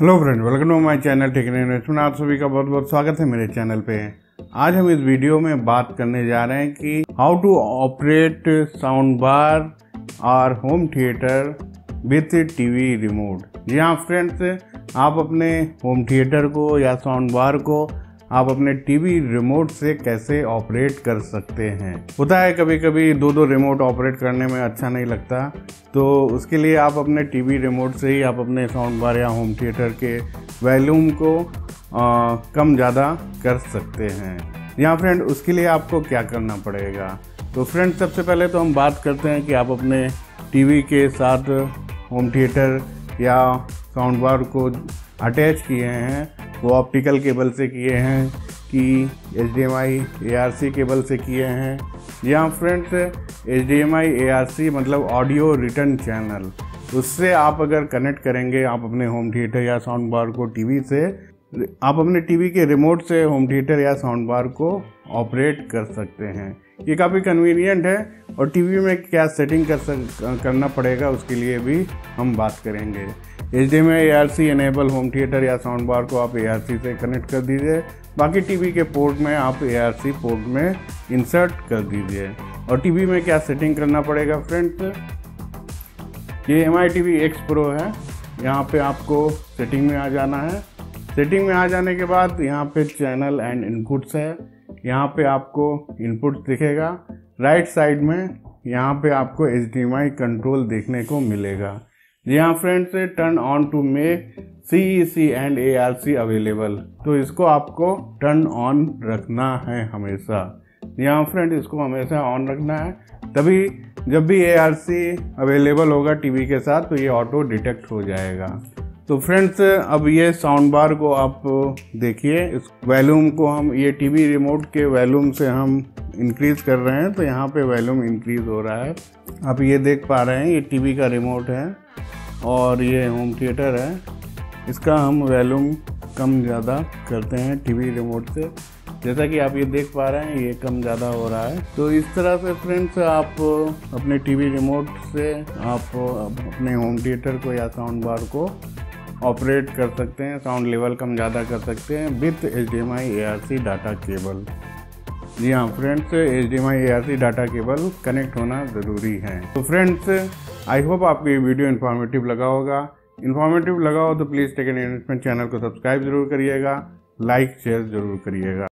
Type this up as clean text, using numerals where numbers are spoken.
Hello friend, welcome to my channel technical investment. आप सभी का बहुत बहुत स्वागत है मेरे चैनल पे। आज हम इस वीडियो में बात करने जा रहे हैं कि how to operate sound bar और home theatre with TV remote. जी हाँ फ्रेंड्स, आप अपने होम थिएटर को या साउंड बार को आप अपने टीवी रिमोट से कैसे ऑपरेट कर सकते हैं। होता है कभी कभी दो रिमोट ऑपरेट करने में अच्छा नहीं लगता, तो उसके लिए आप अपने टीवी रिमोट से ही आप अपने साउंड बार या होम थिएटर के वॉल्यूम को कम ज़्यादा कर सकते हैं। यहाँ फ्रेंड, उसके लिए आपको क्या करना पड़ेगा, तो फ्रेंड सबसे पहले तो हम बात करते हैं कि आप अपने टीवी के साथ होम थिएटर या साउंड बार को अटैच किए हैं वो ऑप्टिकल केबल से किए हैं कि HDMI ARC केबल से किए हैं। यहाँ फ्रेंड्स HDMI ARC मतलब ऑडियो रिटर्न चैनल, उससे आप अगर कनेक्ट करेंगे आप अपने होम थिएटर या साउंड बार को टीवी से, आप अपने टीवी के रिमोट से होम थिएटर या साउंड बार को ऑपरेट कर सकते हैं। ये काफ़ी कन्वीनियंट है। और टीवी में क्या सेटिंग करना पड़ेगा उसके लिए भी हम बात करेंगे। HDMI ARC enable home theatre या साउंड बार को आप ARC से कनेक्ट कर दीजिए, बाकी टीवी के पोर्ट में आप ARC पोर्ट में इंसर्ट कर दीजिए। और टीवी में क्या सेटिंग करना पड़ेगा फ्रेंड्स, ये Mi TV X Pro है, यहाँ पे आपको सेटिंग में आ जाना है। सेटिंग में आ जाने के बाद यहाँ पे चैनल एंड इनपुट्स है, यहाँ पे आपको इनपुट दिखेगा। राइट साइड में यहाँ पे आपको HDMI कंट्रोल देखने को मिलेगा। जी हाँ friends, turn on to make CEC and ARC available, तो इसको आपको टर्न ऑन रखना है हमेशा। यहाँ फ्रेंड, इसको हमेशा ऑन रखना है, तभी जब भी ARC अवेलेबल होगा टीवी के साथ तो ये ऑटो डिटेक्ट हो जाएगा। तो फ्रेंड्स, अब ये साउंड बार को आप देखिए, इस वॉल्यूम को हम ये टीवी रिमोट के वॉल्यूम से हम इंक्रीज़ कर रहे हैं, तो यहाँ पे वॉल्यूम इंक्रीज़ हो रहा है। आप ये देख पा रहे हैं, ये टीवी का रिमोट है और ये होम थिएटर है, इसका हम वॉल्यूम कम ज़्यादा करते हैं टीवी रिमोट से। जैसा कि आप ये देख पा रहे हैं, ये कम ज़्यादा हो रहा है। तो इस तरह से फ्रेंड्स, आप अपने टीवी रिमोट से आप अपने होम थिएटर को या साउंड बार को ऑपरेट कर सकते हैं, साउंड लेवल कम ज़्यादा कर सकते हैं with HDMI ARC data cable. जी हाँ friends, HDMI ARC data cable connect होना ज़रूरी है। तो फ्रेंड्स, आई होप आपको ये वीडियो इन्फॉर्मेटिव लगा होगा। इन्फॉर्मेटिव लगा हो तो प्लीज़ टेक्निकल इन्वेस्टमेंट चैनल को सब्सक्राइब ज़रूर करिएगा, लाइक शेयर ज़रूर करिएगा।